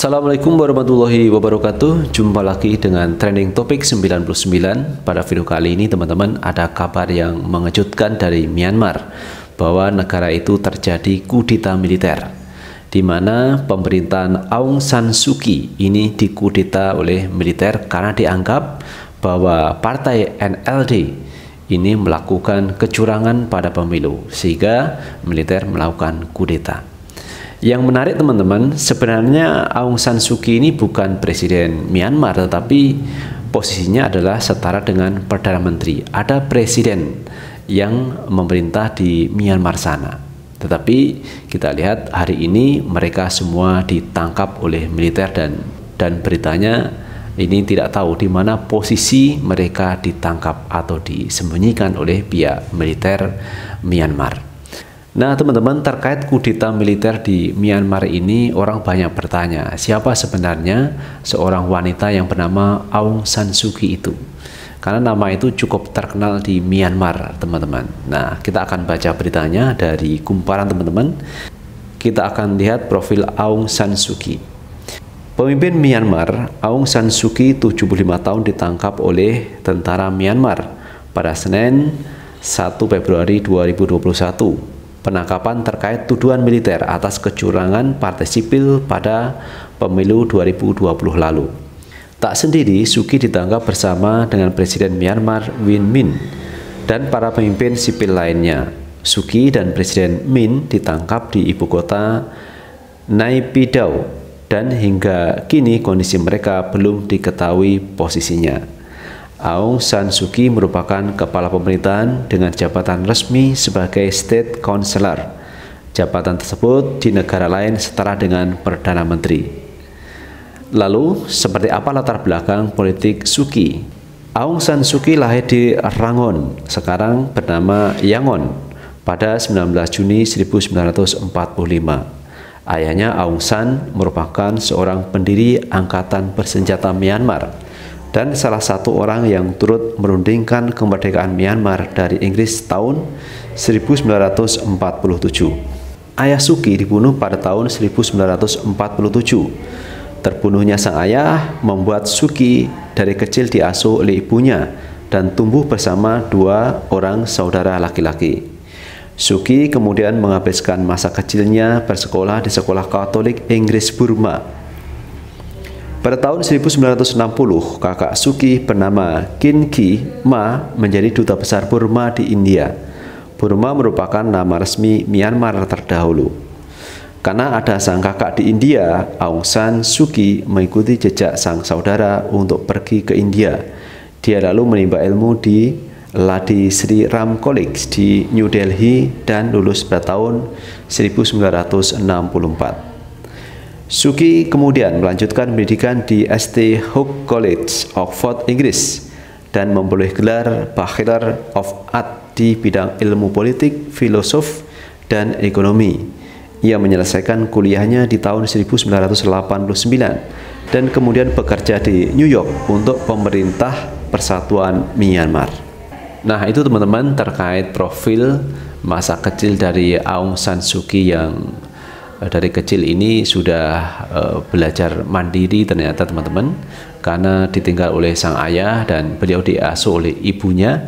Assalamualaikum warahmatullahi wabarakatuh. Jumpa lagi dengan Trending Topik 99. Pada video kali ini teman-teman, ada kabar yang mengejutkan dari Myanmar bahwa negara itu terjadi kudeta militer, di mana pemerintahan Aung San Suu Kyi ini dikudeta oleh militer karena dianggap bahwa partai NLD ini melakukan kecurangan pada pemilu, sehingga militer melakukan kudeta. Yang menarik teman-teman, sebenarnya Aung San Suu Kyi ini bukan presiden Myanmar, tetapi posisinya adalah setara dengan Perdana Menteri. Ada presiden yang memerintah di Myanmar sana, tetapi kita lihat hari ini mereka semua ditangkap oleh militer dan beritanya ini tidak tahu di mana posisi mereka ditangkap atau disembunyikan oleh pihak militer Myanmar. Nah teman-teman, terkait kudeta militer di Myanmar ini, orang banyak bertanya siapa sebenarnya seorang wanita yang bernama Aung San Suu Kyi itu, karena nama itu cukup terkenal di Myanmar teman-teman. Nah kita akan baca beritanya dari kumparan teman-teman. Kita akan lihat profil Aung San Suu Kyi. Pemimpin Myanmar Aung San Suu Kyi 75 tahun ditangkap oleh tentara Myanmar pada Senin 1 Februari 2021. Penangkapan terkait tuduhan militer atas kecurangan partai sipil pada pemilu 2020 lalu. Tak sendiri, Suu Kyi ditangkap bersama dengan Presiden Myanmar Win Myint dan para pemimpin sipil lainnya. Suu Kyi dan Presiden Myint ditangkap di ibu kota Naypyidaw dan hingga kini kondisi mereka belum diketahui posisinya. Aung San Suu Kyi merupakan kepala pemerintahan dengan jabatan resmi sebagai State Counselor. Jabatan tersebut di negara lain setara dengan Perdana Menteri. Lalu, seperti apa latar belakang politik Suu Kyi? Aung San Suu Kyi lahir di Rangon, sekarang bernama Yangon, pada 19 Juni 1945. Ayahnya Aung San merupakan seorang pendiri angkatan bersenjata Myanmar dan salah satu orang yang turut merundingkan kemerdekaan Myanmar dari Inggris tahun 1947. Ayah Suu Kyi dibunuh pada tahun 1947. Terbunuhnya sang ayah membuat Suu Kyi dari kecil diasuh oleh ibunya dan tumbuh bersama dua orang saudara laki-laki. Suu Kyi kemudian menghabiskan masa kecilnya bersekolah di sekolah Katolik Inggris Burma. Pada tahun 1960, kakak Suu Kyi bernama Kin Kyi Ma menjadi duta besar Burma di India. Burma merupakan nama resmi Myanmar terdahulu. Karena ada sang kakak di India, Aung San Suu Kyi mengikuti jejak sang saudara untuk pergi ke India. Dia lalu menimba ilmu di Lady Sri Ram College di New Delhi dan lulus pada tahun 1964. Suu Kyi kemudian melanjutkan pendidikan di St. Hugh College, Oxford, Inggris, dan memperoleh gelar Bachelor of Art di bidang ilmu politik, filosof, dan ekonomi. Ia menyelesaikan kuliahnya di tahun 1989 dan kemudian bekerja di New York untuk pemerintah Persatuan Myanmar. Nah itu teman-teman terkait profil masa kecil dari Aung San Suu Kyi yang dari kecil ini sudah belajar mandiri ternyata teman-teman, karena ditinggal oleh sang ayah dan beliau diasuh oleh ibunya.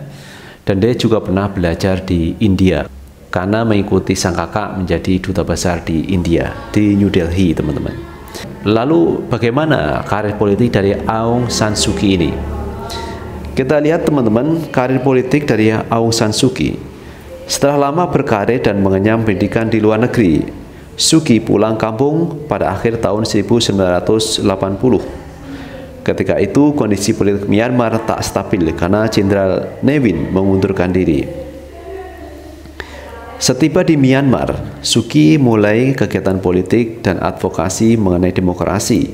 Dan dia juga pernah belajar di India karena mengikuti sang kakak menjadi duta besar di India di New Delhi teman-teman. Lalu bagaimana karir politik dari Aung San Suu Kyi ini? Kita lihat teman-teman karir politik dari Aung San Suu Kyi. Setelah lama berkarir dan mengenyam pendidikan di luar negeri, Suu Kyi pulang kampung pada akhir tahun 1980. Ketika itu kondisi politik Myanmar tak stabil karena Jenderal Ne Win mengundurkan diri. Setiba di Myanmar, Suu Kyi mulai kegiatan politik dan advokasi mengenai demokrasi.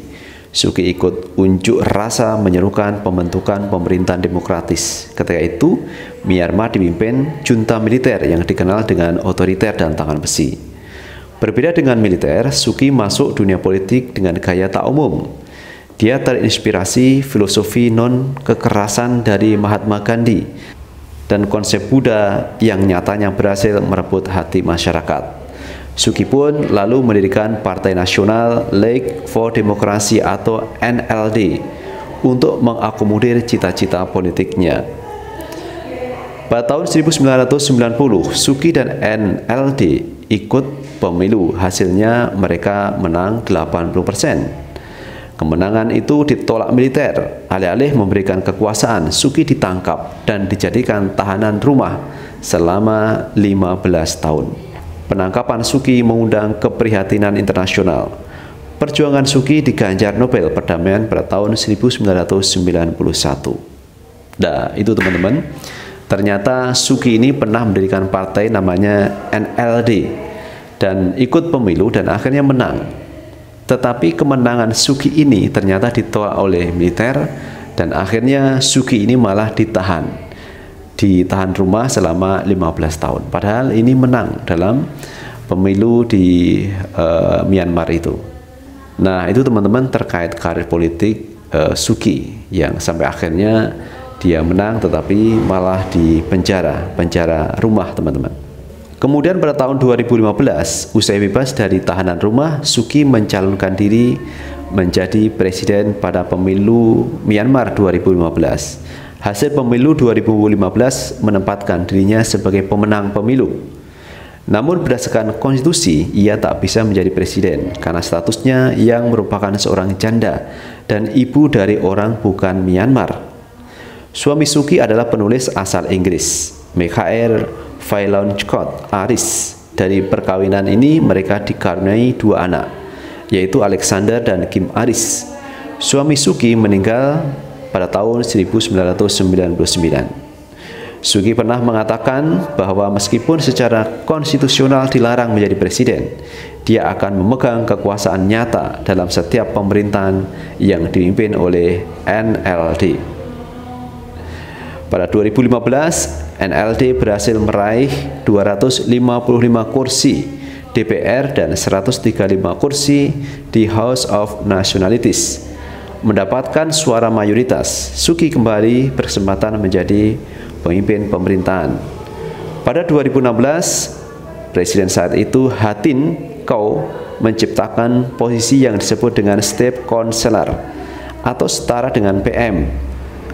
Suu Kyi ikut unjuk rasa menyerukan pembentukan pemerintahan demokratis. Ketika itu, Myanmar dipimpin junta militer yang dikenal dengan otoriter dan tangan besi. Berbeda dengan militer, Suu Kyi masuk dunia politik dengan gaya tak umum. Dia terinspirasi filosofi non-kekerasan dari Mahatma Gandhi dan konsep Buddha yang nyatanya berhasil merebut hati masyarakat. Suu Kyi pun lalu mendirikan Partai Nasional League for Democracy atau NLD untuk mengakomodir cita-cita politiknya. Pada tahun 1990, Suu Kyi dan NLD ikut pemilu, hasilnya mereka menang 80%. Kemenangan itu ditolak militer, alih-alih memberikan kekuasaan, Suu Kyi ditangkap dan dijadikan tahanan rumah selama 15 tahun. Penangkapan Suu Kyi mengundang keprihatinan internasional. Perjuangan Suu Kyi diganjar Nobel Perdamaian pada tahun 1991. Nah, itu teman-teman. Ternyata Suu Kyi ini pernah mendirikan partai namanya NLD dan ikut pemilu dan akhirnya menang. Tetapi kemenangan Suu Kyi ini ternyata ditolak oleh militer dan akhirnya Suu Kyi ini malah ditahan rumah selama 15 tahun. Padahal ini menang dalam pemilu di Myanmar itu. Nah, itu teman-teman terkait karir politik Suu Kyi yang sampai akhirnya dia menang tetapi malah di penjara rumah, teman-teman. Kemudian pada tahun 2015, usai bebas dari tahanan rumah, Suu Kyi mencalonkan diri menjadi presiden pada pemilu Myanmar 2015. Hasil pemilu 2015 menempatkan dirinya sebagai pemenang pemilu. Namun berdasarkan konstitusi, ia tak bisa menjadi presiden karena statusnya yang merupakan seorang janda dan ibu dari orang bukan Myanmar. Suami Suu Kyi adalah penulis asal Inggris, Michael Vaillancourt Aris. Dari perkawinan ini mereka dikaruniai dua anak, yaitu Alexander dan Kim Aris. Suami Suu Kyi meninggal pada tahun 1999. Suu Kyi pernah mengatakan bahwa meskipun secara konstitusional dilarang menjadi presiden, dia akan memegang kekuasaan nyata dalam setiap pemerintahan yang dipimpin oleh NLD. Pada 2015, NLD berhasil meraih 255 kursi DPR dan 135 kursi di House of Nationalities. Mendapatkan suara mayoritas, Suu Kyi kembali berkesempatan menjadi pemimpin pemerintahan. Pada 2016, presiden saat itu Htin Kyaw menciptakan posisi yang disebut dengan State Counselor atau setara dengan PM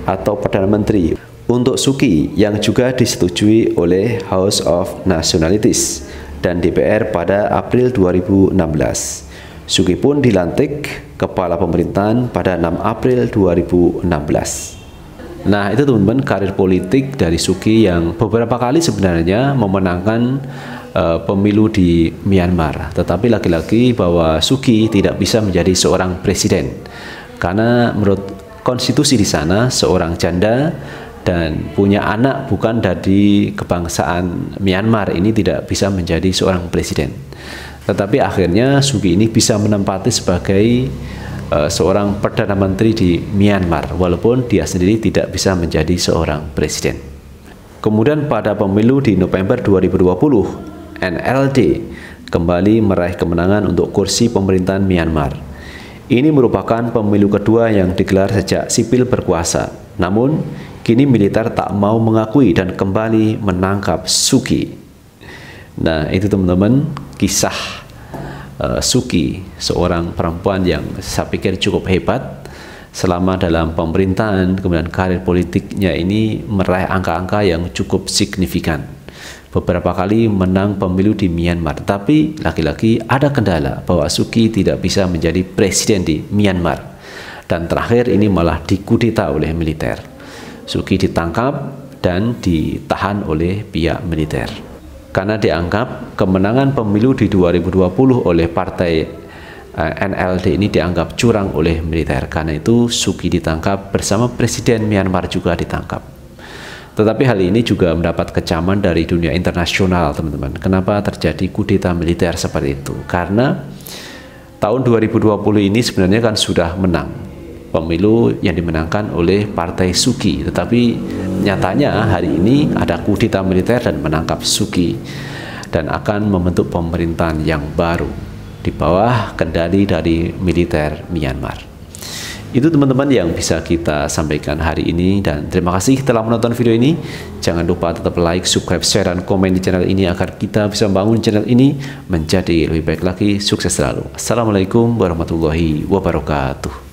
atau Perdana Menteri untuk Suu Kyi yang juga disetujui oleh House of Nationalities dan DPR pada April 2016. Suu Kyi pun dilantik kepala pemerintahan pada 6 April 2016. Nah, itu teman-teman karir politik dari Suu Kyi yang beberapa kali sebenarnya memenangkan pemilu di Myanmar. Tetapi lagi-lagi bahwa Suu Kyi tidak bisa menjadi seorang presiden karena menurut konstitusi di sana seorang janda dan punya anak bukan dari kebangsaan Myanmar ini tidak bisa menjadi seorang presiden. Tetapi akhirnya Suu Kyi ini bisa menempati sebagai seorang Perdana Menteri di Myanmar, walaupun dia sendiri tidak bisa menjadi seorang presiden. Kemudian pada pemilu di November 2020, NLD kembali meraih kemenangan untuk kursi pemerintahan Myanmar. Ini merupakan pemilu kedua yang digelar sejak sipil berkuasa. Namun kini militer tak mau mengakui dan kembali menangkap Suu Kyi. Nah, itu teman-teman kisah Suu Kyi, seorang perempuan yang saya pikir cukup hebat selama dalam pemerintahan, kemudian karir politiknya ini meraih angka-angka yang cukup signifikan. Beberapa kali menang pemilu di Myanmar, tapi lagi-lagi ada kendala bahwa Suu Kyi tidak bisa menjadi presiden di Myanmar. Dan terakhir ini malah dikudeta oleh militer. Suu Kyi ditangkap dan ditahan oleh pihak militer karena dianggap kemenangan pemilu di 2020 oleh partai NLD ini dianggap curang oleh militer. Karena itu Suu Kyi ditangkap bersama presiden Myanmar juga ditangkap. Tetapi hal ini juga mendapat kecaman dari dunia internasional, teman-teman. Kenapa terjadi kudeta militer seperti itu? Karena tahun 2020 ini sebenarnya kan sudah menang pemilu yang dimenangkan oleh partai Suu Kyi, tetapi nyatanya hari ini ada kudeta militer dan menangkap Suu Kyi dan akan membentuk pemerintahan yang baru di bawah kendali dari militer Myanmar. Itu teman-teman yang bisa kita sampaikan hari ini, dan terima kasih telah menonton video ini. Jangan lupa tetap like, subscribe, share, dan komen di channel ini agar kita bisa membangun channel ini menjadi lebih baik lagi. Sukses selalu. Assalamualaikum warahmatullahi wabarakatuh.